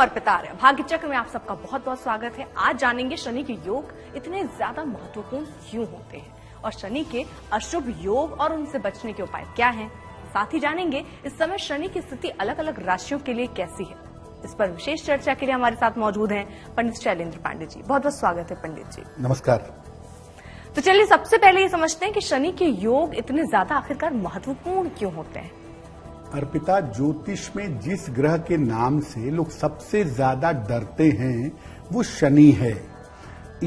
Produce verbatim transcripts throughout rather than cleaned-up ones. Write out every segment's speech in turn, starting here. अर्पिता है। भाग्य चक्र में आप सबका बहुत बहुत स्वागत है। आज जानेंगे शनि के योग इतने ज्यादा महत्वपूर्ण क्यों होते हैं और शनि के अशुभ योग और उनसे बचने के उपाय क्या हैं। साथ ही जानेंगे इस समय शनि की स्थिति अलग अलग राशियों के लिए कैसी है। इस पर विशेष चर्चा के लिए हमारे साथ मौजूद है पंडित शैलेंद्र पांडे जी। बहुत बहुत स्वागत है पंडित जी। नमस्कार। तो चलिए सबसे पहले ये समझते हैं कि शनि के योग इतने ज्यादा आखिरकार महत्वपूर्ण क्यों होते हैं। अर्पिता, ज्योतिष में जिस ग्रह के नाम से लोग सबसे ज्यादा डरते हैं वो शनि है,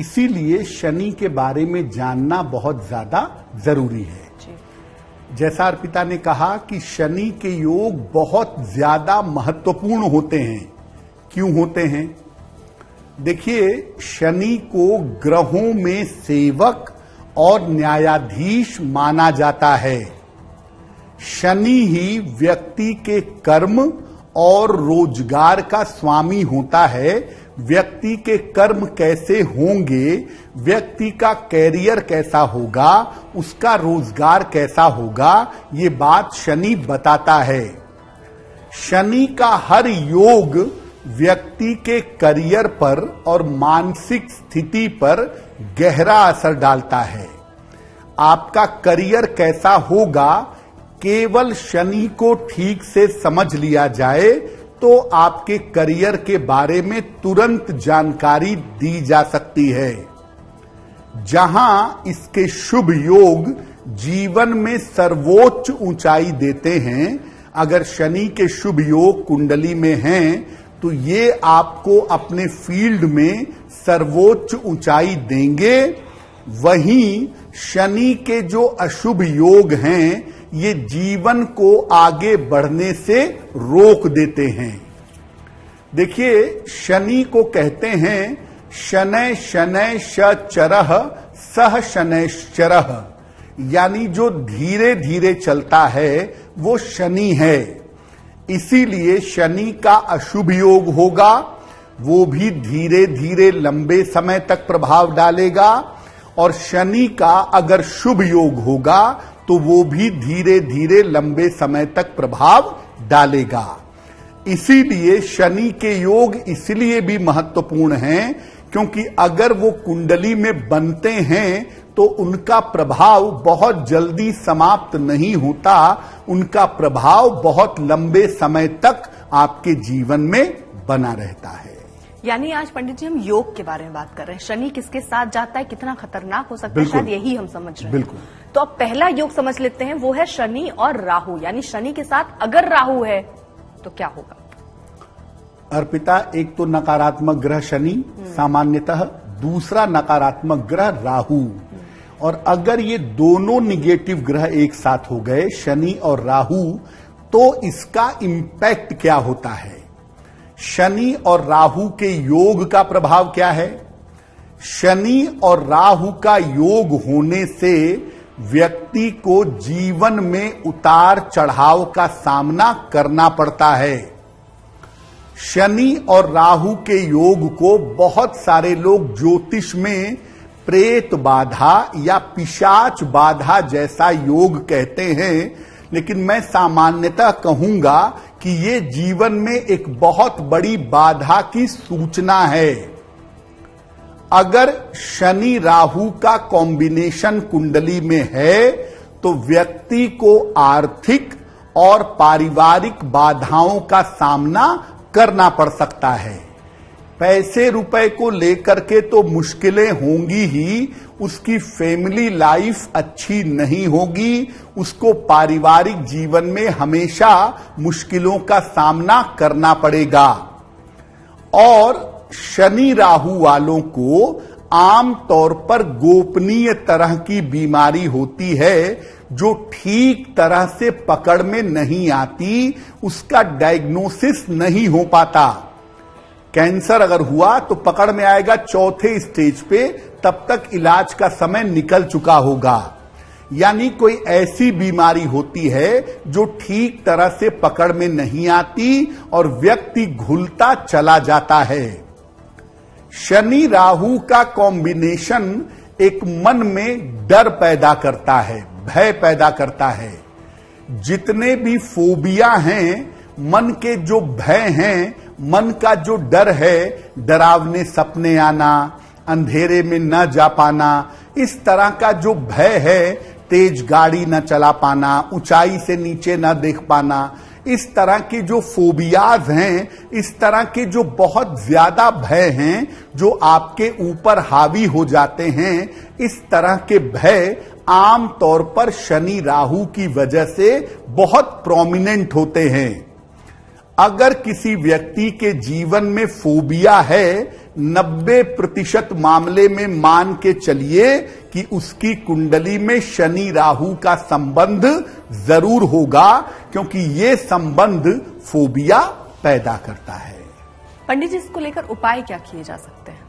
इसीलिए शनि के बारे में जानना बहुत ज्यादा जरूरी है। जैसा अर्पिता ने कहा कि शनि के योग बहुत ज्यादा महत्वपूर्ण होते हैं। क्यों होते हैं? देखिए, शनि को ग्रहों में सेवक और न्यायाधीश माना जाता है। शनि ही व्यक्ति के कर्म और रोजगार का स्वामी होता है। व्यक्ति के कर्म कैसे होंगे, व्यक्ति का कैरियर कैसा होगा, उसका रोजगार कैसा होगा, ये बात शनि बताता है। शनि का हर योग व्यक्ति के करियर पर और मानसिक स्थिति पर गहरा असर डालता है। आपका करियर कैसा होगा केवल शनि को ठीक से समझ लिया जाए तो आपके करियर के बारे में तुरंत जानकारी दी जा सकती है। जहां इसके शुभ योग जीवन में सर्वोच्च ऊंचाई देते हैं, अगर शनि के शुभ योग कुंडली में हैं तो ये आपको अपने फील्ड में सर्वोच्च ऊंचाई देंगे। वहीं शनि के जो अशुभ योग हैं ये जीवन को आगे बढ़ने से रोक देते हैं। देखिए, शनि को कहते हैं शनै शनै शचरः सह शनैश्चरः, यानी जो धीरे धीरे चलता है वो शनि है। इसीलिए शनि का अशुभ योग होगा वो भी धीरे धीरे लंबे समय तक प्रभाव डालेगा, और शनि का अगर शुभ योग होगा तो वो भी धीरे धीरे लंबे समय तक प्रभाव डालेगा। इसीलिए शनि के योग इसलिए भी महत्वपूर्ण हैं क्योंकि अगर वो कुंडली में बनते हैं तो उनका प्रभाव बहुत जल्दी समाप्त नहीं होता, उनका प्रभाव बहुत लंबे समय तक आपके जीवन में बना रहता है। यानी आज पंडित जी हम योग के बारे में बात कर रहे हैं, शनि किसके साथ जाता है, कितना खतरनाक हो सकता है, शायद यही हम समझ रहे हैं। बिल्कुल। तो अब पहला योग समझ लेते हैं, वो है शनि और राहु। यानी शनि के साथ अगर राहु है तो क्या होगा? अर्पिता, एक तो नकारात्मक ग्रह शनि सामान्यतः, दूसरा नकारात्मक ग्रह राहु, और अगर ये दोनों निगेटिव ग्रह एक साथ हो गए शनि और राहु तो इसका इम्पैक्ट क्या होता है? शनि और राहु के योग का प्रभाव क्या है? शनि और राहु का योग होने से व्यक्ति को जीवन में उतार चढ़ाव का सामना करना पड़ता है। शनि और राहु के योग को बहुत सारे लोग ज्योतिष में प्रेत बाधा या पिशाच बाधा जैसा योग कहते हैं, लेकिन मैं सामान्यतः कहूंगा कि ये जीवन में एक बहुत बड़ी बाधा की सूचना है। अगर शनि राहु का कॉम्बिनेशन कुंडली में है तो व्यक्ति को आर्थिक और पारिवारिक बाधाओं का सामना करना पड़ सकता है। पैसे रुपए को लेकर के तो मुश्किलें होंगी ही, उसकी फैमिली लाइफ अच्छी नहीं होगी, उसको पारिवारिक जीवन में हमेशा मुश्किलों का सामना करना पड़ेगा। और शनि राहु वालों को आम तौर पर गोपनीय तरह की बीमारी होती है जो ठीक तरह से पकड़ में नहीं आती, उसका डायग्नोसिस नहीं हो पाता। कैंसर अगर हुआ तो पकड़ में आएगा चौथे स्टेज पे, तब तक इलाज का समय निकल चुका होगा। यानी कोई ऐसी बीमारी होती है जो ठीक तरह से पकड़ में नहीं आती और व्यक्ति घुलता चला जाता है। शनि राहु का कॉम्बिनेशन एक मन में डर पैदा करता है, भय पैदा करता है। जितने भी फोबिया हैं, मन के जो भय हैं मन का जो डर है, डरावने सपने आना, अंधेरे में न जा पाना, इस तरह का जो भय है, तेज गाड़ी न चला पाना, ऊंचाई से नीचे न देख पाना, इस तरह के जो फोबियाज हैं, इस तरह के जो बहुत ज्यादा भय हैं जो आपके ऊपर हावी हो जाते हैं, इस तरह के भय आम तौर पर शनि राहु की वजह से बहुत प्रोमिनेंट होते हैं। अगर किसी व्यक्ति के जीवन में फोबिया है, नब्बे प्रतिशत मामले में मान के चलिए कि उसकी कुंडली में शनि राहु का संबंध जरूर होगा, क्योंकि ये संबंध फोबिया पैदा करता है। पंडित जी, इसको लेकर उपाय क्या किए जा सकते हैं?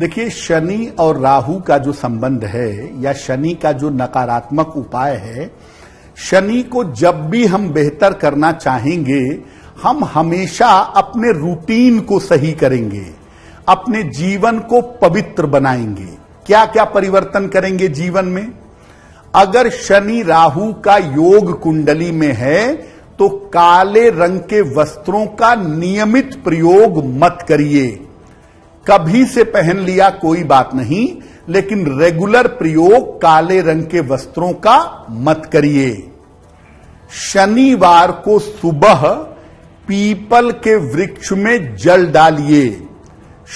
देखिए, शनि और राहु का जो संबंध है या शनि का जो नकारात्मक उपाय है, शनि को जब भी हम बेहतर करना चाहेंगे, हम हमेशा अपने रूटीन को सही करेंगे, अपने जीवन को पवित्र बनाएंगे। क्या क्या परिवर्तन करेंगे जीवन में? अगर शनि राहु का योग कुंडली में है तो काले रंग के वस्त्रों का नियमित प्रयोग मत करिए। कभी से पहन लिया कोई बात नहीं, लेकिन रेगुलर प्रयोग काले रंग के वस्त्रों का मत करिए। शनिवार को सुबह पीपल के वृक्ष में जल डालिए।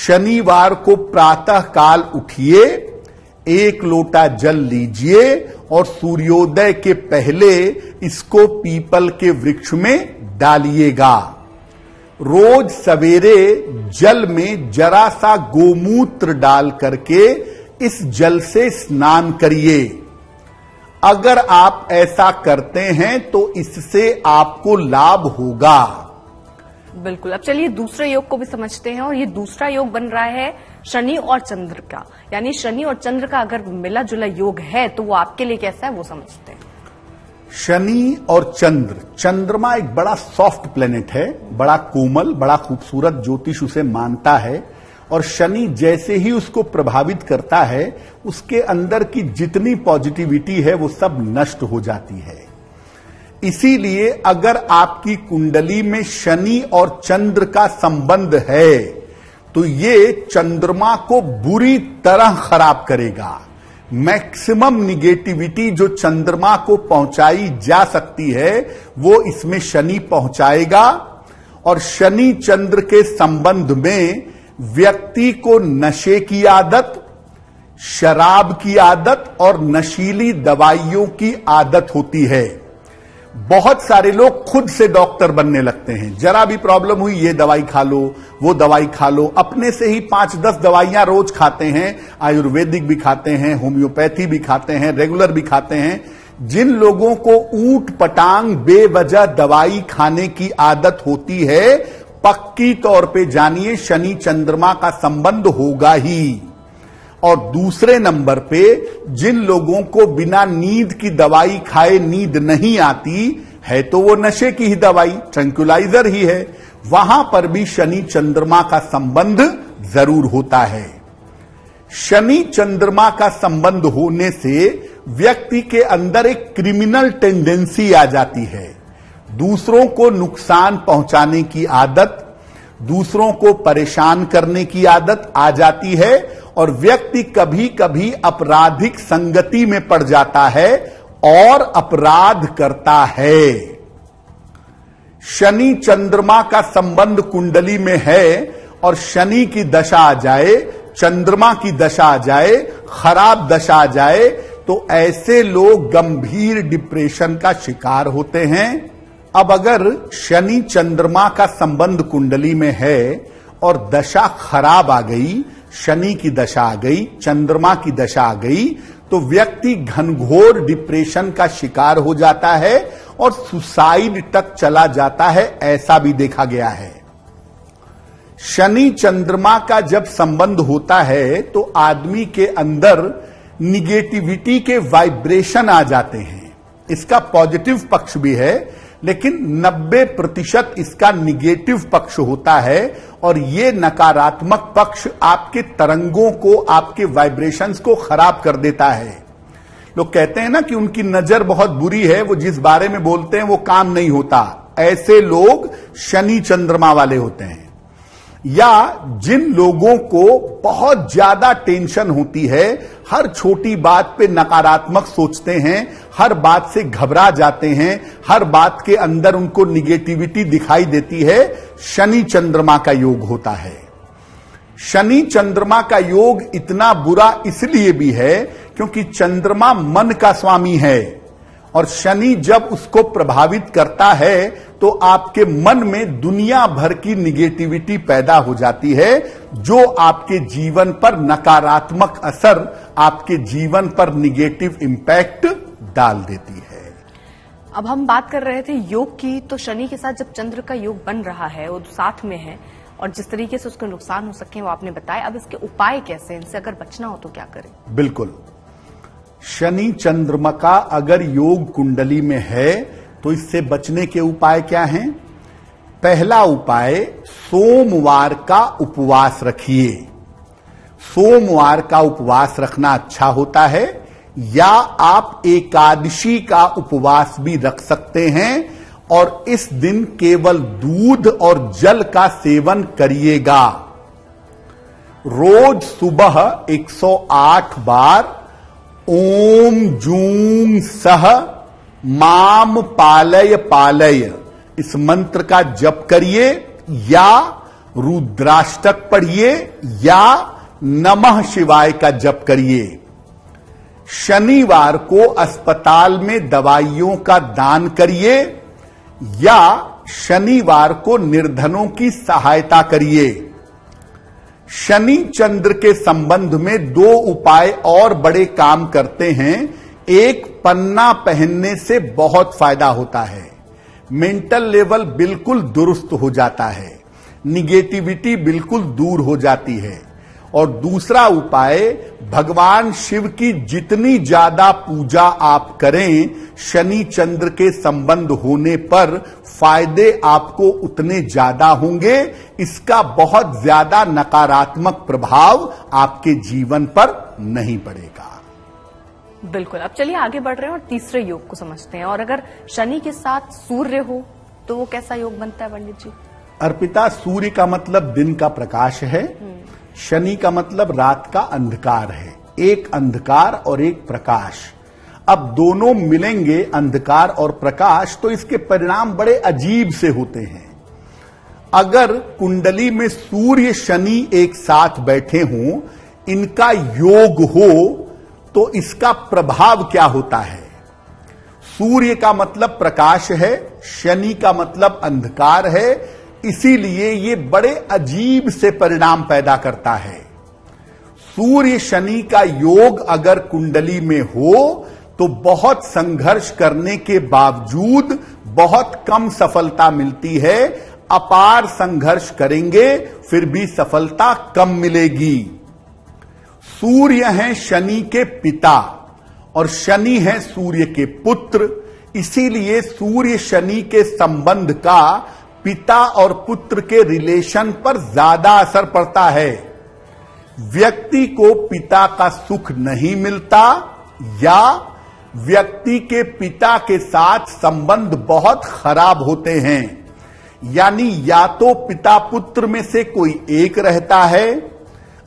शनिवार को प्रातः काल उठिए, एक लोटा जल लीजिए और सूर्योदय के पहले इसको पीपल के वृक्ष में डालिएगा। रोज सवेरे जल में जरा सा गोमूत्र डाल करके इस जल से स्नान करिए। अगर आप ऐसा करते हैं तो इससे आपको लाभ होगा। बिल्कुल। अब चलिए दूसरे योग को भी समझते हैं, और ये दूसरा योग बन रहा है शनि और चंद्र का। यानी शनि और चंद्र का अगर मिला जुला योग है तो वो आपके लिए कैसा है, वो समझते हैं। शनि और चंद्र, चंद्रमा एक बड़ा सॉफ्ट प्लेनेट है, बड़ा कोमल, बड़ा खूबसूरत, ज्योतिष उसे मानता है। और शनि जैसे ही उसको प्रभावित करता है, उसके अंदर की जितनी पॉजिटिविटी है वो सब नष्ट हो जाती है। इसीलिए अगर आपकी कुंडली में शनि और चंद्र का संबंध है तो ये चंद्रमा को बुरी तरह खराब करेगा। मैक्सिमम निगेटिविटी जो चंद्रमा को पहुंचाई जा सकती है वो इसमें शनि पहुंचाएगा। और शनि चंद्र के संबंध में व्यक्ति को नशे की आदत, शराब की आदत और नशीली दवाइयों की आदत होती है। बहुत सारे लोग खुद से डॉक्टर बनने लगते हैं। जरा भी प्रॉब्लम हुई, ये दवाई खा लो, वो दवाई खा लो, अपने से ही पांच दस दवाइयां रोज खाते हैं। आयुर्वेदिक भी खाते हैं, होम्योपैथी भी खाते हैं, रेगुलर भी खाते हैं। जिन लोगों को ऊट पटांग बेवजह दवाई खाने की आदत होती है, पक्की तौर पे जानिए शनि चंद्रमा का संबंध होगा ही। और दूसरे नंबर पे जिन लोगों को बिना नींद की दवाई खाए नींद नहीं आती है तो वो नशे की ही दवाई, ट्रैंक्विलाइजर ही है, वहां पर भी शनि चंद्रमा का संबंध जरूर होता है। शनि चंद्रमा का संबंध होने से व्यक्ति के अंदर एक क्रिमिनल टेंडेंसी आ जाती है। दूसरों को नुकसान पहुंचाने की आदत, दूसरों को परेशान करने की आदत आ जाती है और व्यक्ति कभी कभी आपराधिक संगति में पड़ जाता है और अपराध करता है। शनि चंद्रमा का संबंध कुंडली में है और शनि की दशा आ जाए, चंद्रमा की दशा आ जाए, खराब दशा आ जाए तो ऐसे लोग गंभीर डिप्रेशन का शिकार होते हैं। अब अगर शनि चंद्रमा का संबंध कुंडली में है और दशा खराब आ गई, शनि की दशा आ गई, चंद्रमा की दशा आ गई, तो व्यक्ति घनघोर डिप्रेशन का शिकार हो जाता है और सुसाइड तक चला जाता है, ऐसा भी देखा गया है। शनि चंद्रमा का जब संबंध होता है तो आदमी के अंदर निगेटिविटी के वाइब्रेशन आ जाते हैं। इसका पॉजिटिव पक्ष भी है, लेकिन नब्बे प्रतिशत इसका निगेटिव पक्ष होता है। और ये नकारात्मक पक्ष आपके तरंगों को, आपके वाइब्रेशंस को खराब कर देता है। लोग कहते हैं ना कि उनकी नजर बहुत बुरी है, वो जिस बारे में बोलते हैं वो काम नहीं होता। ऐसे लोग शनि चंद्रमा वाले होते हैं, या जिन लोगों को बहुत ज्यादा टेंशन होती है, हर छोटी बात पे नकारात्मक सोचते हैं, हर बात से घबरा जाते हैं, हर बात के अंदर उनको निगेटिविटी दिखाई देती है, शनि चंद्रमा का योग होता है। शनि चंद्रमा का योग इतना बुरा इसलिए भी है क्योंकि चंद्रमा मन का स्वामी है और शनि जब उसको प्रभावित करता है तो आपके मन में दुनिया भर की निगेटिविटी पैदा हो जाती है, जो आपके जीवन पर नकारात्मक असर, आपके जीवन पर निगेटिव इंपैक्ट डाल देती है। अब हम बात कर रहे थे योग की, तो शनि के साथ जब चंद्र का योग बन रहा है और साथ में है और जिस तरीके से उसको नुकसान हो सके वो आपने बताया, अब इसके उपाय कैसे, इनसे अगर बचना हो तो क्या करें? बिल्कुल, शनि चंद्रमा का अगर योग कुंडली में है तो इससे बचने के उपाय क्या हैं? पहला उपाय, सोमवार का उपवास रखिए। सोमवार का उपवास रखना अच्छा होता है, या आप एकादशी का उपवास भी रख सकते हैं और इस दिन केवल दूध और जल का सेवन करिएगा। रोज सुबह एक सौ आठ बार ओम जूम सह माम पालय पालय इस मंत्र का जप करिए, या रुद्राष्टक पढ़िए, या नमः शिवाय का जप करिए। शनिवार को अस्पताल में दवाइयों का दान करिए, या शनिवार को निर्धनों की सहायता करिए। शनि चंद्र के संबंध में दो उपाय और बड़े काम करते हैं। एक, पन्ना पहनने से बहुत फायदा होता है, मेंटल लेवल बिल्कुल दुरुस्त हो जाता है, निगेटिविटी बिल्कुल दूर हो जाती है। और दूसरा उपाय, भगवान शिव की जितनी ज्यादा पूजा आप करें, शनि चंद्र के संबंध होने पर फायदे आपको उतने ज्यादा होंगे, इसका बहुत ज्यादा नकारात्मक प्रभाव आपके जीवन पर नहीं पड़ेगा। बिल्कुल, अब चलिए आगे बढ़ रहे हैं और तीसरे योग को समझते हैं। और अगर शनि के साथ सूर्य हो तो वो कैसा योग बनता है पंडित जी? अर्पिता, सूर्य का मतलब दिन का प्रकाश है, शनि का मतलब रात का अंधकार है। एक अंधकार और एक प्रकाश, अब दोनों मिलेंगे, अंधकार और प्रकाश, तो इसके परिणाम बड़े अजीब से होते हैं। अगर कुंडली में सूर्य शनि एक साथ बैठे हों, इनका योग हो, तो इसका प्रभाव क्या होता है? सूर्य का मतलब प्रकाश है, शनि का मतलब अंधकार है, इसीलिए ये बड़े अजीब से परिणाम पैदा करता है। सूर्य शनि का योग अगर कुंडली में हो तो बहुत संघर्ष करने के बावजूद बहुत कम सफलता मिलती है। अपार संघर्ष करेंगे फिर भी सफलता कम मिलेगी। सूर्य है शनि के पिता और शनि है सूर्य के पुत्र, इसीलिए सूर्य शनि के संबंध का पिता और पुत्र के रिलेशन पर ज्यादा असर पड़ता है। व्यक्ति को पिता का सुख नहीं मिलता, या व्यक्ति के पिता के साथ संबंध बहुत खराब होते हैं, यानी या तो पिता पुत्र में से कोई एक रहता है,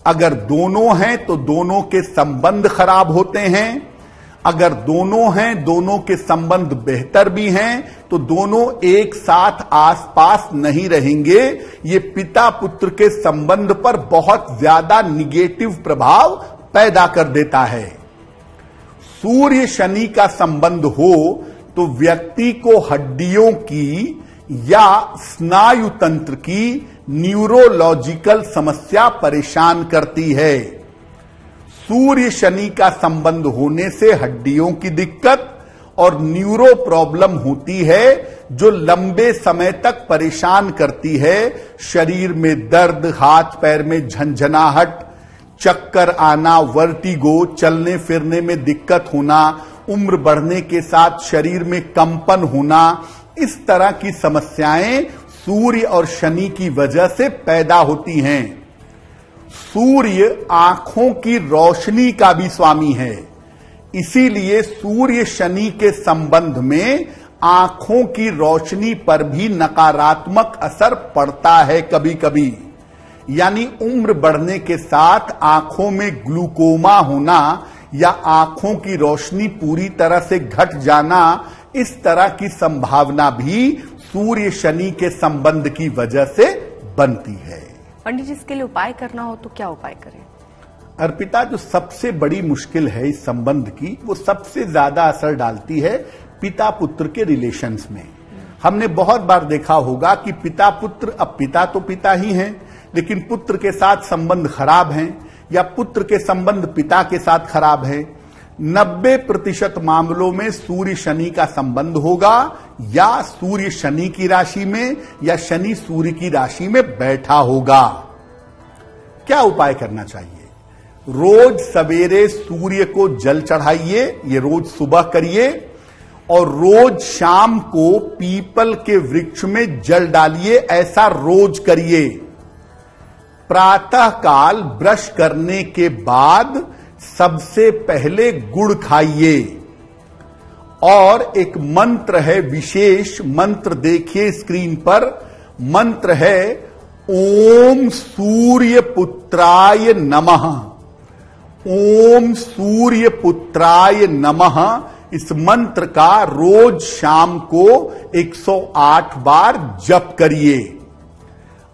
अगर दोनों हैं तो दोनों के संबंध खराब होते हैं, अगर दोनों हैं, दोनों के संबंध बेहतर भी हैं तो दोनों एक साथ आसपास नहीं रहेंगे। ये पिता पुत्र के संबंध पर बहुत ज्यादा निगेटिव प्रभाव पैदा कर देता है। सूर्य शनि का संबंध हो तो व्यक्ति को हड्डियों की या स्नायु तंत्र की न्यूरोलॉजिकल समस्या परेशान करती है। सूर्य शनि का संबंध होने से हड्डियों की दिक्कत और न्यूरो प्रॉब्लम होती है, जो लंबे समय तक परेशान करती है। शरीर में दर्द, हाथ पैर में झंझनाहट, चक्कर आना, वर्टिगो, चलने फिरने में दिक्कत होना, उम्र बढ़ने के साथ शरीर में कंपन होना, इस तरह की समस्याएं सूर्य और शनि की वजह से पैदा होती हैं। सूर्य आंखों की रोशनी का भी स्वामी है, इसीलिए सूर्य शनि के संबंध में आंखों की रोशनी पर भी नकारात्मक असर पड़ता है कभी कभी, यानी उम्र बढ़ने के साथ आंखों में ग्लूकोमा होना या आंखों की रोशनी पूरी तरह से घट जाना, इस तरह की संभावना भी सूर्य शनि के संबंध की वजह से बनती है। पंडित जी, इसके लिए उपाय करना हो तो क्या उपाय करें? अर्पिता, जो सबसे बड़ी मुश्किल है इस संबंध की, वो सबसे ज्यादा असर डालती है पिता पुत्र के रिलेशंस में। हमने बहुत बार देखा होगा कि पिता पुत्र, अब पिता तो पिता ही हैं, लेकिन पुत्र के साथ संबंध खराब हैं या पुत्र के संबंध पिता के साथ खराब है। नब्बे प्रतिशत मामलों में सूर्य शनि का संबंध होगा या सूर्य शनि की राशि में या शनि सूर्य की राशि में बैठा होगा। क्या उपाय करना चाहिए? रोज सवेरे सूर्य को जल चढ़ाइए, ये रोज सुबह करिए, और रोज शाम को पीपल के वृक्ष में जल डालिए, ऐसा रोज करिए। प्रातः काल ब्रश करने के बाद सबसे पहले गुड़ खाइए। और एक मंत्र है विशेष मंत्र, देखिए स्क्रीन पर, मंत्र है ओम सूर्य पुत्राय नमः, ओम सूर्य पुत्राय नमः। इस मंत्र का रोज शाम को एक सौ आठ बार जप करिए।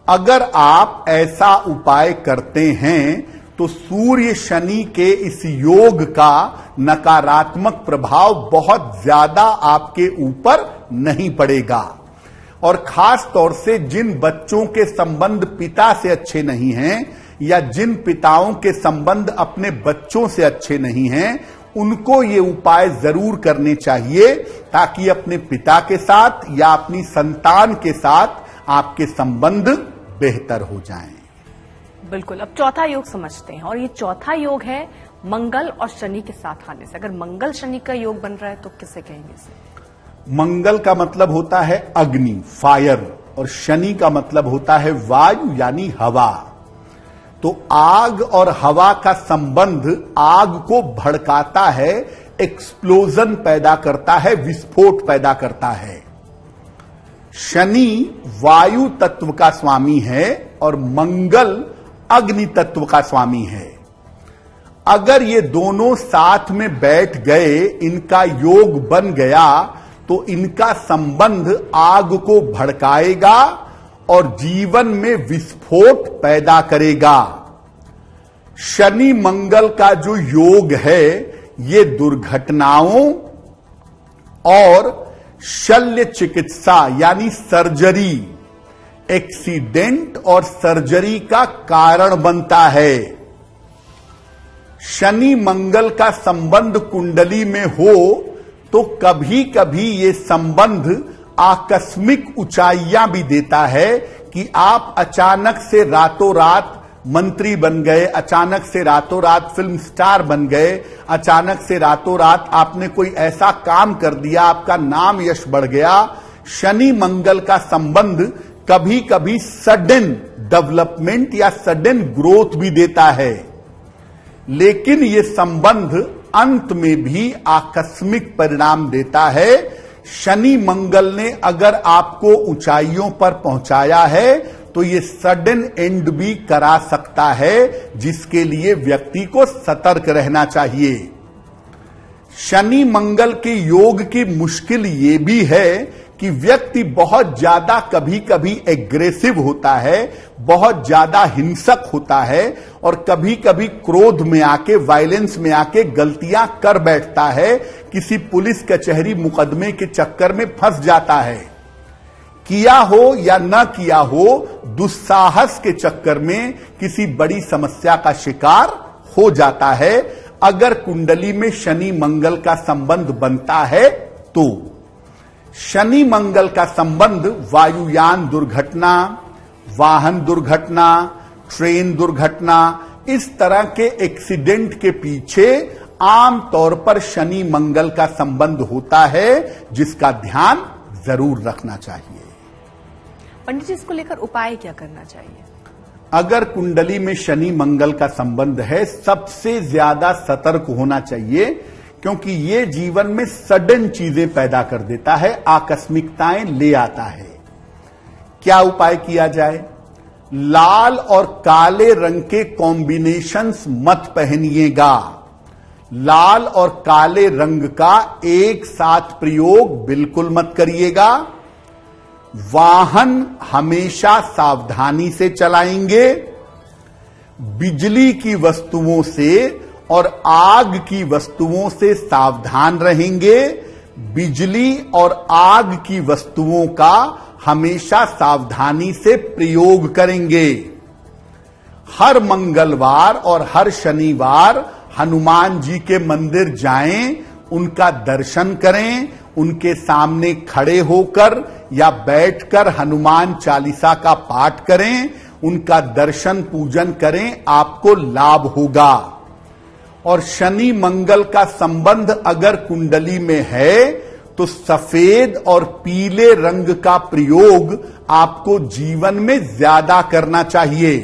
अगर आप ऐसा उपाय करते हैं तो सूर्य शनि के इस योग का नकारात्मक प्रभाव बहुत ज्यादा आपके ऊपर नहीं पड़ेगा। और खास तौर से जिन बच्चों के संबंध पिता से अच्छे नहीं हैं या जिन पिताओं के संबंध अपने बच्चों से अच्छे नहीं हैं, उनको ये उपाय जरूर करने चाहिए ताकि अपने पिता के साथ या अपनी संतान के साथ आपके संबंध बेहतर हो जाएं। बिल्कुल। अब चौथा योग समझते हैं, और ये चौथा योग है मंगल और शनि के साथ आने से। अगर मंगल शनि का योग बन रहा है तो किसे कहेंगे इसे? मंगल का मतलब होता है अग्नि, फायर, और शनि का मतलब होता है वायु यानी हवा। तो आग और हवा का संबंध आग को भड़काता है, एक्सप्लोजन पैदा करता है, विस्फोट पैदा करता है। शनि वायु तत्व का स्वामी है और मंगल अग्नि तत्व का स्वामी है। अगर ये दोनों साथ में बैठ गए, इनका योग बन गया, तो इनका संबंध आग को भड़काएगा और जीवन में विस्फोट पैदा करेगा। शनि मंगल का जो योग है, ये दुर्घटनाओं और शल्य चिकित्सा यानी सर्जरी, एक्सीडेंट और सर्जरी का कारण बनता है। शनि मंगल का संबंध कुंडली में हो तो कभी कभी ये संबंध आकस्मिक ऊंचाइयां भी देता है कि आप अचानक से रातों रात मंत्री बन गए, अचानक से रातों रात फिल्म स्टार बन गए, अचानक से रातों रात आपने कोई ऐसा काम कर दिया, आपका नाम यश बढ़ गया। शनि मंगल का संबंध कभी कभी सडन डेवलपमेंट या सडन ग्रोथ भी देता है, लेकिन यह संबंध अंत में भी आकस्मिक परिणाम देता है। शनि मंगल ने अगर आपको ऊंचाइयों पर पहुंचाया है तो ये सडन एंड भी करा सकता है, जिसके लिए व्यक्ति को सतर्क रहना चाहिए। शनि मंगल के योग की मुश्किल ये भी है कि व्यक्ति बहुत ज्यादा कभी कभी एग्रेसिव होता है, बहुत ज्यादा हिंसक होता है, और कभी कभी क्रोध में आके, वायलेंस में आके गलतियां कर बैठता है, किसी पुलिस कचहरी मुकदमे के चक्कर में फंस जाता है। किया हो या न किया हो, दुस्साहस के चक्कर में किसी बड़ी समस्या का शिकार हो जाता है, अगर कुंडली में शनि मंगल का संबंध बनता है तो। शनि मंगल का संबंध वायुयान दुर्घटना, वाहन दुर्घटना, ट्रेन दुर्घटना, इस तरह के एक्सीडेंट के पीछे आम तौर पर शनि मंगल का संबंध होता है, जिसका ध्यान जरूर रखना चाहिए। पंडित जी, इसको लेकर उपाय क्या करना चाहिए? अगर कुंडली में शनि मंगल का संबंध है, सबसे ज्यादा सतर्क होना चाहिए क्योंकि ये जीवन में सडन चीजें पैदा कर देता है, आकस्मिकताएं ले आता है। क्या उपाय किया जाए? लाल और काले रंग के कॉम्बिनेशंस मत पहनिएगा। लाल और काले रंग का एक साथ प्रयोग बिल्कुल मत करिएगा। वाहन हमेशा सावधानी से चलाएंगे। बिजली की वस्तुओं से और आग की वस्तुओं से सावधान रहेंगे। बिजली और आग की वस्तुओं का हमेशा सावधानी से प्रयोग करेंगे। हर मंगलवार और हर शनिवार हनुमान जी के मंदिर जाएं, उनका दर्शन करें, उनके सामने खड़े होकर या बैठकर हनुमान चालीसा का पाठ करें, उनका दर्शन पूजन करें, आपको लाभ होगा। और शनि मंगल का संबंध अगर कुंडली में है तो सफेद और पीले रंग का प्रयोग आपको जीवन में ज्यादा करना चाहिए,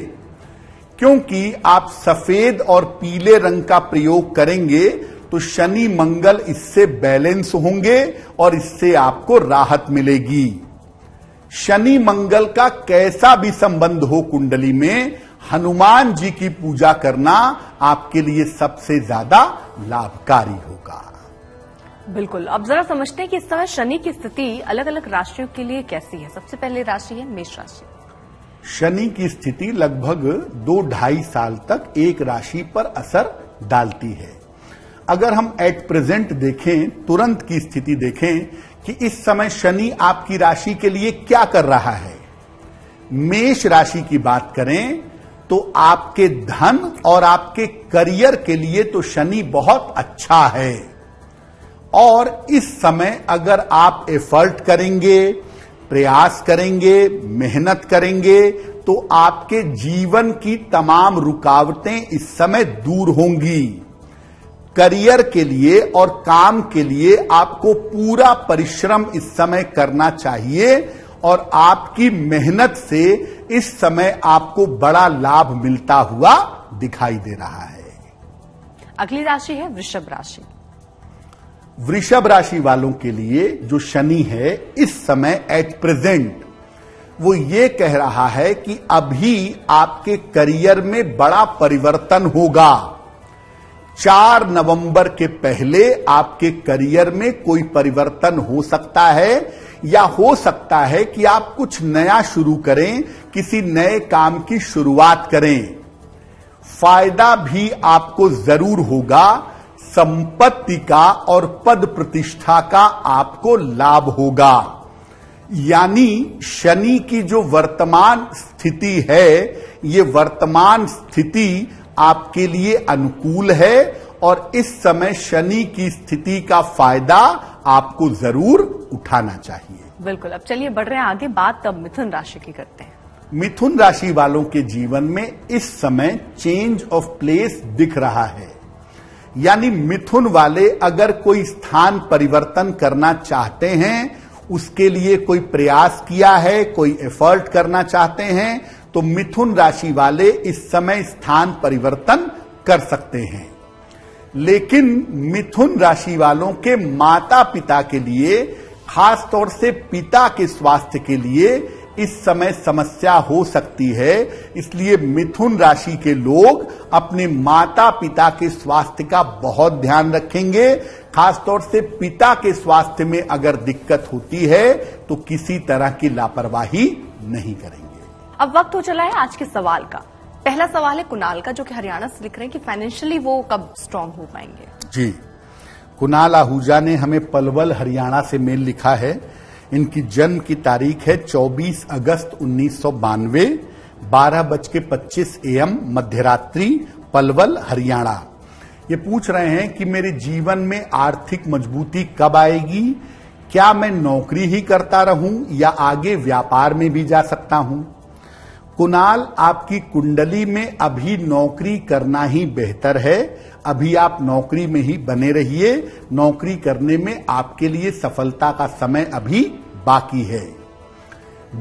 क्योंकि आप सफेद और पीले रंग का प्रयोग करेंगे तो शनि मंगल इससे बैलेंस होंगे और इससे आपको राहत मिलेगी। शनि मंगल का कैसा भी संबंध हो कुंडली में, हनुमान जी की पूजा करना आपके लिए सबसे ज्यादा लाभकारी होगा। बिल्कुल। अब जरा समझते हैं कि इस समय शनि की स्थिति अलग अलग राशियों के लिए कैसी है। सबसे पहले राशि है मेष राशि। शनि की स्थिति लगभग दो ढाई साल तक एक राशि पर असर डालती है। अगर हम एट प्रेजेंट देखें, तुरंत की स्थिति देखें कि इस समय शनि आपकी राशि के लिए क्या कर रहा है। मेष राशि की बात करें तो आपके धन और आपके करियर के लिए तो शनि बहुत अच्छा है, और इस समय अगर आप एफर्ट करेंगे, प्रयास करेंगे, मेहनत करेंगे तो आपके जीवन की तमाम रुकावटें इस समय दूर होंगी। करियर के लिए और काम के लिए आपको पूरा परिश्रम इस समय करना चाहिए और आपकी मेहनत से इस समय आपको बड़ा लाभ मिलता हुआ दिखाई दे रहा है। अगली राशि है वृषभ राशि। वृषभ राशि वालों के लिए जो शनि है इस समय एट प्रेजेंट वो ये कह रहा है कि अभी आपके करियर में बड़ा परिवर्तन होगा। चार नवंबर के पहले आपके करियर में कोई परिवर्तन हो सकता है, या हो सकता है कि आप कुछ नया शुरू करें, किसी नए काम की शुरुआत करें। फायदा भी आपको जरूर होगा, संपत्ति का और पद प्रतिष्ठा का आपको लाभ होगा। यानी शनि की जो वर्तमान स्थिति है, ये वर्तमान स्थिति आपके लिए अनुकूल है और इस समय शनि की स्थिति का फायदा आपको जरूर उठाना चाहिए। बिल्कुल। अब चलिए बढ़ रहे हैं आगे, बात तब मिथुन राशि की करते हैं। मिथुन राशि वालों के जीवन में इस समय चेंज ऑफ प्लेस दिख रहा है, यानी मिथुन वाले अगर कोई स्थान परिवर्तन करना चाहते हैं, उसके लिए कोई प्रयास किया है, कोई एफर्ट करना चाहते हैं, तो मिथुन राशि वाले इस समय स्थान परिवर्तन कर सकते हैं। लेकिन मिथुन राशि वालों के माता पिता के लिए, खासतौर से पिता के स्वास्थ्य के लिए इस समय समस्या हो सकती है, इसलिए मिथुन राशि के लोग अपने माता पिता के स्वास्थ्य का बहुत ध्यान रखेंगे। खासतौर से पिता के स्वास्थ्य में अगर दिक्कत होती है तो किसी तरह की लापरवाही नहीं करेंगे। अब वक्त हो चला है आज के सवाल का। पहला सवाल है कुणाल का, जो कि हरियाणा से लिख रहे हैं कि फाइनेंशियली वो कब स्ट्रांग हो पाएंगे। जी, कुणाल आहूजा ने हमें पलवल हरियाणा से मेल लिखा है। इनकी जन्म की तारीख है चौबीस अगस्त उन्नीस सौ बानवे, बारह बज के पच्चीस एएम मध्यरात्रि, पलवल हरियाणा। ये पूछ रहे हैं कि मेरे जीवन में आर्थिक मजबूती कब आएगी, क्या मैं नौकरी ही करता रहूं या आगे व्यापार में भी जा सकता हूं। कुणाल, आपकी कुंडली में अभी नौकरी करना ही बेहतर है। अभी आप नौकरी में ही बने रहिए, नौकरी करने में आपके लिए सफलता का समय अभी बाकी है।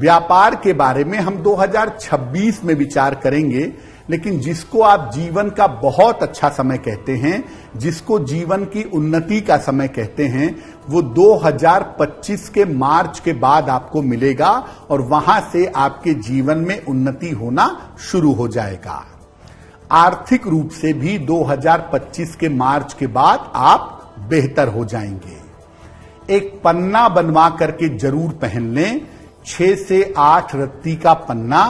व्यापार के बारे में हम दो हजार छब्बीस में विचार करेंगे, लेकिन जिसको आप जीवन का बहुत अच्छा समय कहते हैं, जिसको जीवन की उन्नति का समय कहते हैं, वो दो हज़ार पच्चीस के मार्च के बाद आपको मिलेगा और वहां से आपके जीवन में उन्नति होना शुरू हो जाएगा। आर्थिक रूप से भी दो हज़ार पच्चीस के मार्च के बाद आप बेहतर हो जाएंगे। एक पन्ना बनवा करके जरूर पहन लें, छह से आठ रत्ती का पन्ना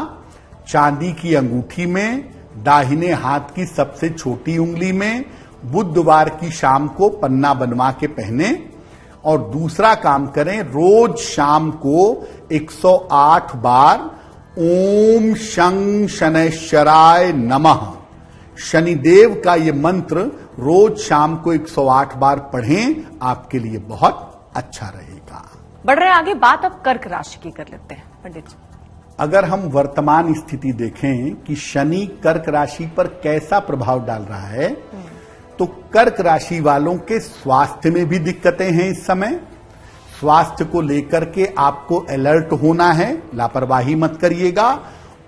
चांदी की अंगूठी में, दाहिने हाथ की सबसे छोटी उंगली में, बुधवार की शाम को पन्ना बनवा के पहने। और दूसरा काम करें, रोज शाम को एक सौ आठ बार ओम शं शनैश्चराय नमः शनिदेव का ये मंत्र रोज शाम को एक सौ आठ बार पढ़ें, आपके लिए बहुत अच्छा रहेगा। बढ़ रहे आगे बात अब कर्क राशि की कर लेते हैं पंडित जी। अगर हम वर्तमान स्थिति देखें कि शनि कर्क राशि पर कैसा प्रभाव डाल रहा है, तो कर्क राशि वालों के स्वास्थ्य में भी दिक्कतें हैं। इस समय स्वास्थ्य को लेकर के आपको अलर्ट होना है, लापरवाही मत करिएगा।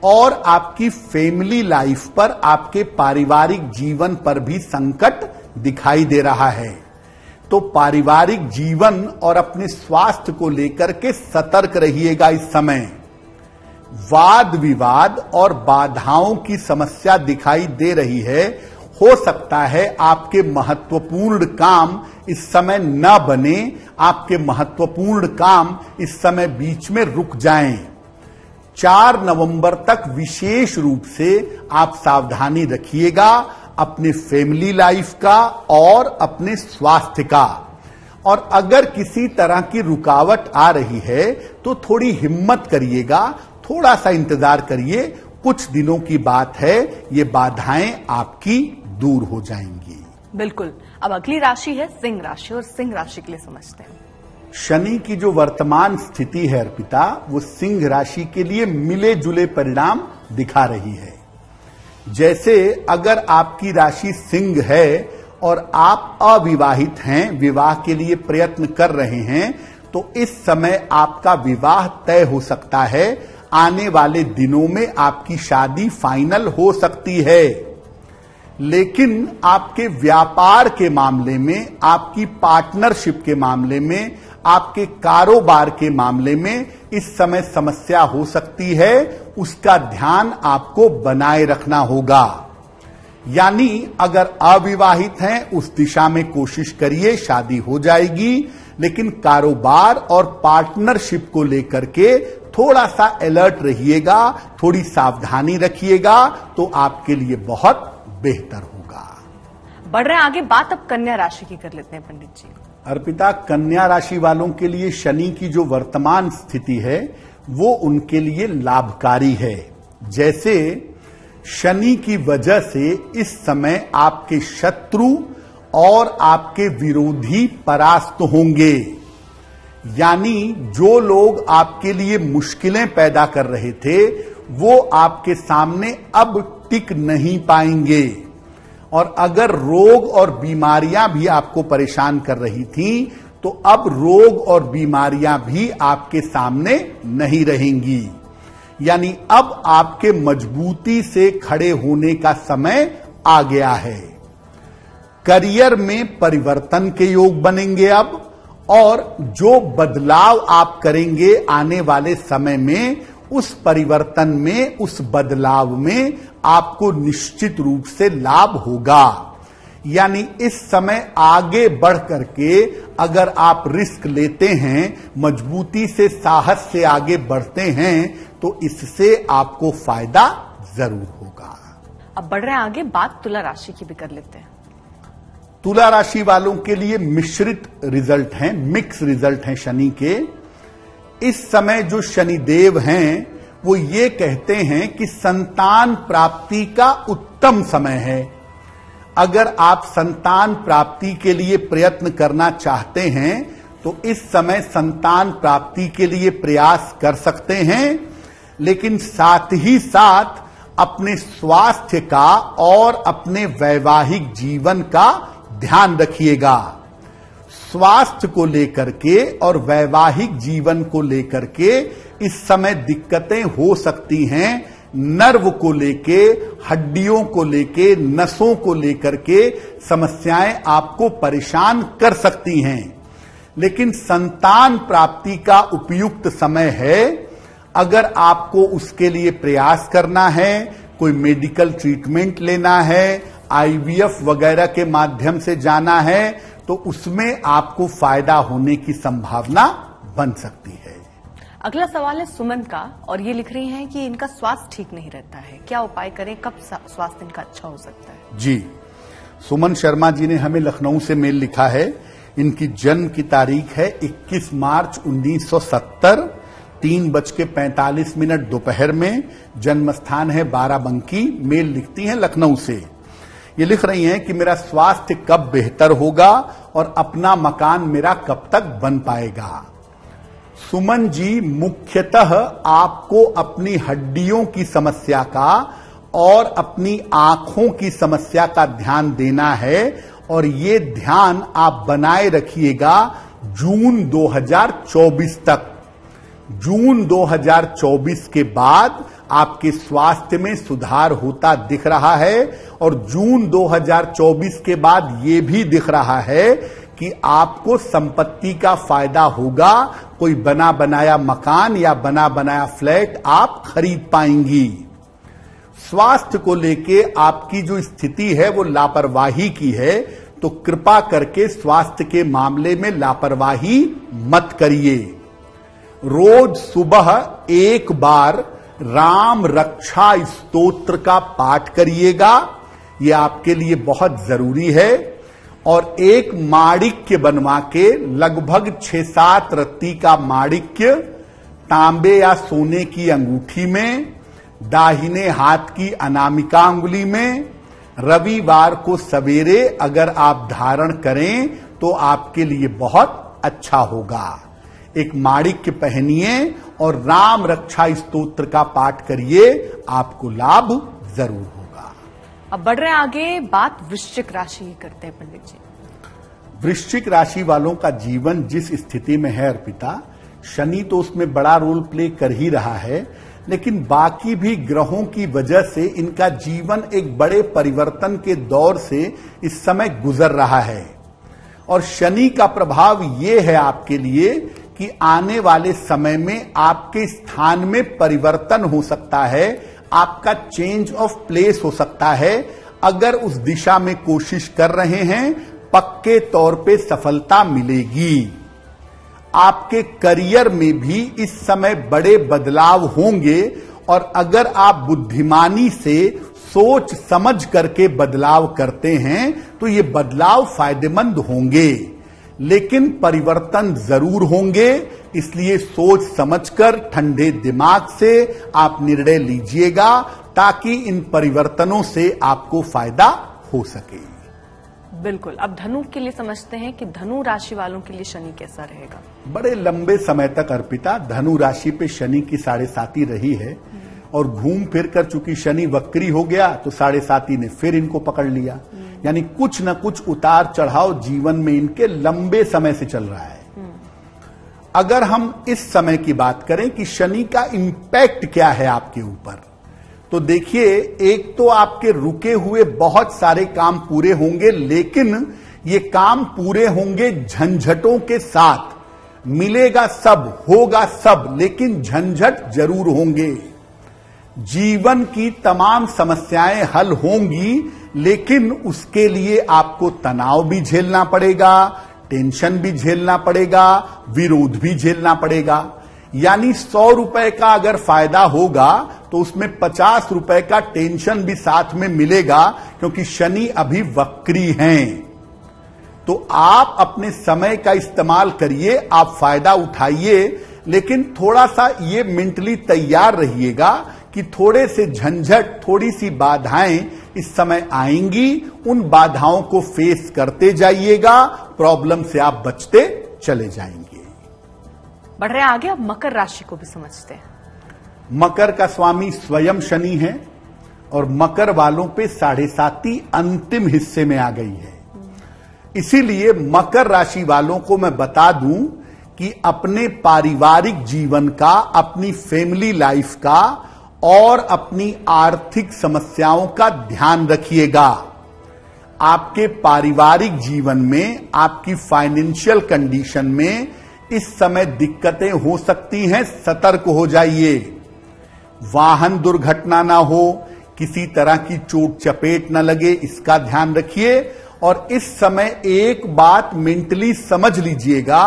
और आपकी फैमिली लाइफ पर, आपके पारिवारिक जीवन पर भी संकट दिखाई दे रहा है, तो पारिवारिक जीवन और अपने स्वास्थ्य को लेकर के सतर्क रहिएगा। इस समय वाद विवाद और बाधाओं की समस्या दिखाई दे रही है, हो सकता है आपके महत्वपूर्ण काम इस समय न बने, आपके महत्वपूर्ण काम इस समय बीच में रुक जाएं। चार नवंबर तक विशेष रूप से आप सावधानी रखिएगा अपने फैमिली लाइफ का और अपने स्वास्थ्य का। और अगर किसी तरह की रुकावट आ रही है तो थोड़ी हिम्मत करिएगा, थोड़ा सा इंतजार करिए, कुछ दिनों की बात है, ये बाधाएं आपकी दूर हो जाएंगी। बिल्कुल। अब अगली राशि है सिंह राशि, और सिंह राशि के लिए समझते हैं शनि की जो वर्तमान स्थिति है अर्पिता, वो सिंह राशि के लिए मिले जुले परिणाम दिखा रही है। जैसे अगर आपकी राशि सिंह है और आप अविवाहित हैं, विवाह के लिए प्रयत्न कर रहे हैं, तो इस समय आपका विवाह तय हो सकता है। आने वाले दिनों में आपकी शादी फाइनल हो सकती है। लेकिन आपके व्यापार के मामले में, आपकी पार्टनरशिप के मामले में, आपके कारोबार के मामले में इस समय समस्या हो सकती है, उसका ध्यान आपको बनाए रखना होगा। यानी अगर अविवाहित हैं उस दिशा में कोशिश करिए, शादी हो जाएगी। लेकिन कारोबार और पार्टनरशिप को लेकर के थोड़ा सा अलर्ट रहिएगा, थोड़ी सावधानी रखिएगा, तो आपके लिए बहुत बेहतर होगा। बढ़ रहे आगे बात अब कन्या राशि की कर लेते हैं पंडित जी। अर्पिता, कन्या राशि वालों के लिए शनि की जो वर्तमान स्थिति है वो उनके लिए लाभकारी है। जैसे शनि की वजह से इस समय आपके शत्रु और आपके विरोधी परास्त होंगे। यानी जो लोग आपके लिए मुश्किलें पैदा कर रहे थे वो आपके सामने अब टिक नहीं पाएंगे। और अगर रोग और बीमारियां भी आपको परेशान कर रही थी, तो अब रोग और बीमारियां भी आपके सामने नहीं रहेंगी। यानी अब आपके मजबूती से खड़े होने का समय आ गया है। करियर में परिवर्तन के योग बनेंगे अब, और जो बदलाव आप करेंगे आने वाले समय में, उस परिवर्तन में, उस बदलाव में आपको निश्चित रूप से लाभ होगा। यानी इस समय आगे बढ़ करके अगर आप रिस्क लेते हैं, मजबूती से, साहस से आगे बढ़ते हैं, तो इससे आपको फायदा जरूर होगा। अब बढ़ रहे हैं आगे बात तुला राशि की भी कर लेते हैं। तुला राशि वालों के लिए मिश्रित रिजल्ट हैं, मिक्स रिजल्ट हैं शनि के। इस समय जो शनिदेव हैं वो ये कहते हैं कि संतान प्राप्ति का उत्तम समय है। अगर आप संतान प्राप्ति के लिए प्रयत्न करना चाहते हैं तो इस समय संतान प्राप्ति के लिए प्रयास कर सकते हैं। लेकिन साथ ही साथ अपने स्वास्थ्य का और अपने वैवाहिक जीवन का ध्यान रखिएगा। स्वास्थ्य को लेकर के और वैवाहिक जीवन को लेकर के इस समय दिक्कतें हो सकती हैं, नर्व को लेके, हड्डियों को लेके, नसों को लेकर के समस्याएं आपको परेशान कर सकती हैं। लेकिन संतान प्राप्ति का उपयुक्त समय है, अगर आपको उसके लिए प्रयास करना है, कोई मेडिकल ट्रीटमेंट लेना है, आईवीएफ वगैरह के माध्यम से जाना है, तो उसमें आपको फायदा होने की संभावना बन सकती है। अगला सवाल है सुमन का, और ये लिख रही हैं कि इनका स्वास्थ्य ठीक नहीं रहता है, क्या उपाय करें, कब स्वास्थ्य इनका अच्छा हो सकता है? जी, सुमन शर्मा जी ने हमें लखनऊ से मेल लिखा है। इनकी जन्म की तारीख है इक्कीस मार्च उन्नीस सौ सत्तर, तीन बज के पैंतालीस मिनट दोपहर में। जन्म स्थान है बाराबंकी। मेल लिखती हैं लखनऊ से। ये लिख रही हैं कि मेरा स्वास्थ्य कब बेहतर होगा और अपना मकान मेरा कब तक बन पाएगा? सुमन जी, मुख्यतः आपको अपनी हड्डियों की समस्या का और अपनी आंखों की समस्या का ध्यान देना है, और ये ध्यान आप बनाए रखिएगा जून दो हजार चौबीस तक। जून दो हजार चौबीस के बाद आपके स्वास्थ्य में सुधार होता दिख रहा है, और जून दो हजार चौबीस के बाद ये भी दिख रहा है कि आपको संपत्ति का फायदा होगा, कोई बना बनाया मकान या बना बनाया फ्लैट आप खरीद पाएंगी। स्वास्थ्य को लेके आपकी जो स्थिति है वो लापरवाही की है, तो कृपा करके स्वास्थ्य के मामले में लापरवाही मत करिए। रोज सुबह एक बार राम रक्षा स्तोत्र का पाठ करिएगा, ये आपके लिए बहुत जरूरी है, और एक माणिक्य बनवा के, लगभग छह सात रत्ती का माणिक्य तांबे या सोने की अंगूठी में, दाहिने हाथ की अनामिका अंगुली में, रविवार को सवेरे अगर आप धारण करें तो आपके लिए बहुत अच्छा होगा। एक माणिक्य पहनिए और राम रक्षा स्तोत्र का पाठ करिए, आपको लाभ जरूर होगा। अब बढ़ रहे आगे, बात वृश्चिक राशि की करते हैं पंडित जी। वृश्चिक राशि वालों का जीवन जिस स्थिति में है अर्पिता, शनि तो उसमें बड़ा रोल प्ले कर ही रहा है, लेकिन बाकी भी ग्रहों की वजह से इनका जीवन एक बड़े परिवर्तन के दौर से इस समय गुजर रहा है। और शनि का प्रभाव ये है आपके लिए कि आने वाले समय में आपके स्थान में परिवर्तन हो सकता है, आपका चेंज ऑफ प्लेस हो सकता है। अगर उस दिशा में कोशिश कर रहे हैं, पक्के तौर पे सफलता मिलेगी। आपके करियर में भी इस समय बड़े बदलाव होंगे, और अगर आप बुद्धिमानी से सोच समझ करके बदलाव करते हैं तो ये बदलाव फायदेमंद होंगे, लेकिन परिवर्तन जरूर होंगे। इसलिए सोच समझकर ठंडे दिमाग से आप निर्णय लीजिएगा, ताकि इन परिवर्तनों से आपको फायदा हो सके। बिल्कुल। अब धनु के लिए समझते हैं कि धनु राशि वालों के लिए शनि कैसा रहेगा? बड़े लंबे समय तक अर्पिता धनु राशि पे शनि की साढ़े साती रही है, और घूम फिर कर चूंकि शनि वक्री हो गया तो साढ़े साती ने फिर इनको पकड़ लिया, यानी कुछ न कुछ उतार चढ़ाव जीवन में इनके लंबे समय से चल रहा है। अगर हम इस समय की बात करें कि शनि का इंपैक्ट क्या है आपके ऊपर, तो देखिए, एक तो आपके रुके हुए बहुत सारे काम पूरे होंगे, लेकिन ये काम पूरे होंगे झंझटों के साथ। मिलेगा सब, होगा सब, लेकिन झंझट जरूर होंगे। जीवन की तमाम समस्याएं हल होंगी, लेकिन उसके लिए आपको तनाव भी झेलना पड़ेगा, टेंशन भी झेलना पड़ेगा, विरोध भी झेलना पड़ेगा। यानी सौ रुपए का अगर फायदा होगा तो उसमें पचास रुपए का टेंशन भी साथ में मिलेगा, क्योंकि शनि अभी वक्री हैं। तो आप अपने समय का इस्तेमाल करिए, आप फायदा उठाइए, लेकिन थोड़ा सा ये मेंटली तैयार रहिएगा कि थोड़े से झंझट, थोड़ी सी बाधाएं इस समय आएंगी। उन बाधाओं को फेस करते जाइएगा, प्रॉब्लम से आप बचते चले जाएंगे। बढ़ रहे आगे, अब मकर राशि को भी समझते हैं। मकर का स्वामी स्वयं शनि है, और मकर वालों पे साढ़े साती अंतिम हिस्से में आ गई है। इसीलिए मकर राशि वालों को मैं बता दूं कि अपने पारिवारिक जीवन का, अपनी फैमिली लाइफ का और अपनी आर्थिक समस्याओं का ध्यान रखिएगा। आपके पारिवारिक जीवन में, आपकी फाइनेंशियल कंडीशन में इस समय दिक्कतें हो सकती हैं, सतर्क हो जाइए। वाहन दुर्घटना ना हो, किसी तरह की चोट चपेट ना लगे, इसका ध्यान रखिए। और इस समय एक बात मेंटली समझ लीजिएगा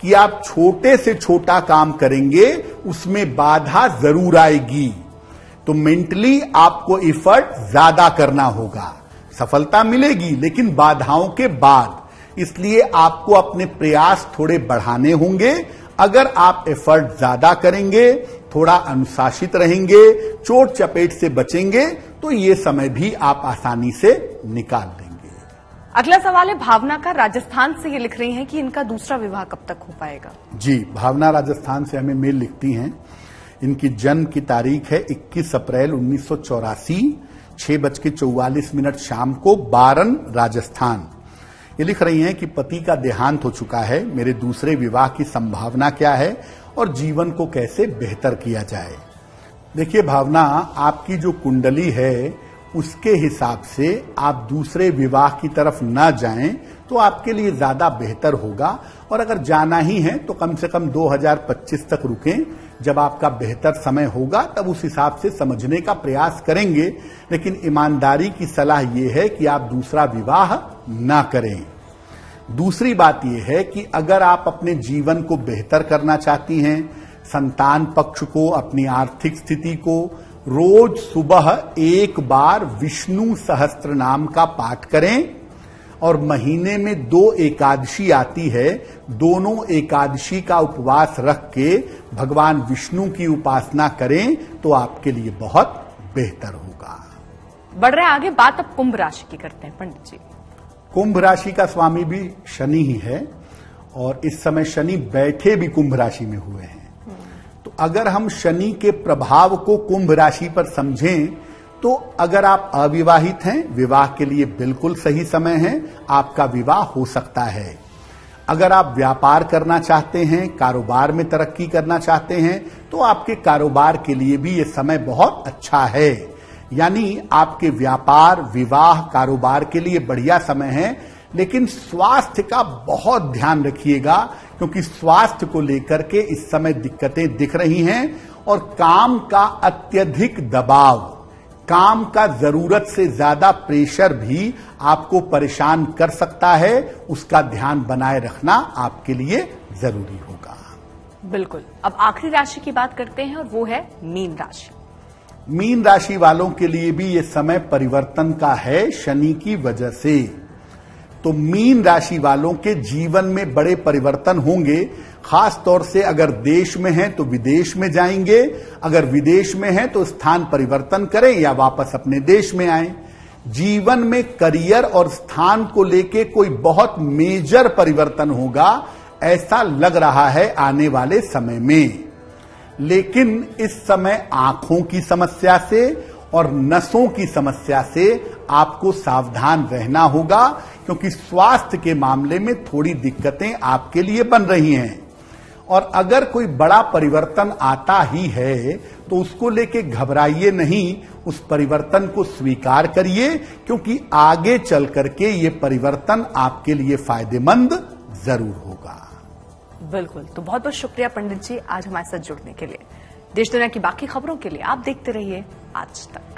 कि आप छोटे से छोटा काम करेंगे उसमें बाधा जरूर आएगी, तो मेंटली आपको एफर्ट ज्यादा करना होगा। सफलता मिलेगी लेकिन बाधाओं के बाद, इसलिए आपको अपने प्रयास थोड़े बढ़ाने होंगे। अगर आप एफर्ट ज्यादा करेंगे, थोड़ा अनुशासित रहेंगे, चोट चपेट से बचेंगे, तो ये समय भी आप आसानी से निकाल लेंगे। अगला सवाल है भावना का, राजस्थान से ये लिख रही हैं कि इनका दूसरा विवाह कब तक हो पाएगा। जी, भावना राजस्थान से हमें मेल लिखती हैं। इनकी जन्म की तारीख है इक्कीस अप्रैल उन्नीस सौ चौरासी, छह बज के चौवालीस मिनट शाम को, बारन राजस्थान। ये लिख रही हैं कि पति का देहांत हो चुका है, मेरे दूसरे विवाह की संभावना क्या है और जीवन को कैसे बेहतर किया जाए। देखिए भावना, आपकी जो कुंडली है उसके हिसाब से आप दूसरे विवाह की तरफ ना जाएं तो आपके लिए ज्यादा बेहतर होगा, और अगर जाना ही है तो कम से कम दो हज़ार पच्चीस तक रुकें। जब आपका बेहतर समय होगा तब उस हिसाब से समझने का प्रयास करेंगे, लेकिन ईमानदारी की सलाह ये है कि आप दूसरा विवाह ना करें। दूसरी बात यह है कि अगर आप अपने जीवन को बेहतर करना चाहती हैं, संतान पक्ष को, अपनी आर्थिक स्थिति को, रोज सुबह एक बार विष्णु सहस्त्र नाम का पाठ करें। और महीने में दो एकादशी आती है, दोनों एकादशी का उपवास रख के भगवान विष्णु की उपासना करें तो आपके लिए बहुत बेहतर होगा। बढ़ रहे आगे, बात अब कुंभ राशि की करते हैं पंडित जी। कुंभ राशि का स्वामी भी शनि ही है, और इस समय शनि बैठे भी कुंभ राशि में हुए हैं। तो अगर हम शनि के प्रभाव को कुंभ राशि पर समझें तो अगर आप अविवाहित हैं, विवाह के लिए बिल्कुल सही समय है, आपका विवाह हो सकता है। अगर आप व्यापार करना चाहते हैं, कारोबार में तरक्की करना चाहते हैं, तो आपके कारोबार के लिए भी ये समय बहुत अच्छा है। यानी आपके व्यापार, विवाह, कारोबार के लिए बढ़िया समय है। लेकिन स्वास्थ्य का बहुत ध्यान रखिएगा, क्योंकि स्वास्थ्य को लेकर के इस समय दिक्कतें दिख रही हैं। और काम का अत्यधिक दबाव, काम का जरूरत से ज्यादा प्रेशर भी आपको परेशान कर सकता है, उसका ध्यान बनाए रखना आपके लिए जरूरी होगा। बिल्कुल, अब आखिरी राशि की बात करते हैं और वो है मीन राशि। मीन राशि वालों के लिए भी ये समय परिवर्तन का है शनि की वजह से। तो मीन राशि वालों के जीवन में बड़े परिवर्तन होंगे, खास तौर से अगर देश में हैं तो विदेश में जाएंगे, अगर विदेश में हैं तो स्थान परिवर्तन करें या वापस अपने देश में आएं। जीवन में करियर और स्थान को लेके कोई बहुत मेजर परिवर्तन होगा, ऐसा लग रहा है आने वाले समय में। लेकिन इस समय आंखों की समस्या से और नसों की समस्या से आपको सावधान रहना होगा, क्योंकि स्वास्थ्य के मामले में थोड़ी दिक्कतें आपके लिए बन रही हैं। और अगर कोई बड़ा परिवर्तन आता ही है तो उसको लेके घबराइए नहीं, उस परिवर्तन को स्वीकार करिए, क्योंकि आगे चल करके ये परिवर्तन आपके लिए फायदेमंद जरूर होगा। बिल्कुल, तो बहुत बहुत शुक्रिया पंडित जी आज हमारे साथ जुड़ने के लिए। देश दुनिया की बाकी खबरों के लिए आप देखते रहिए आज तक।